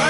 I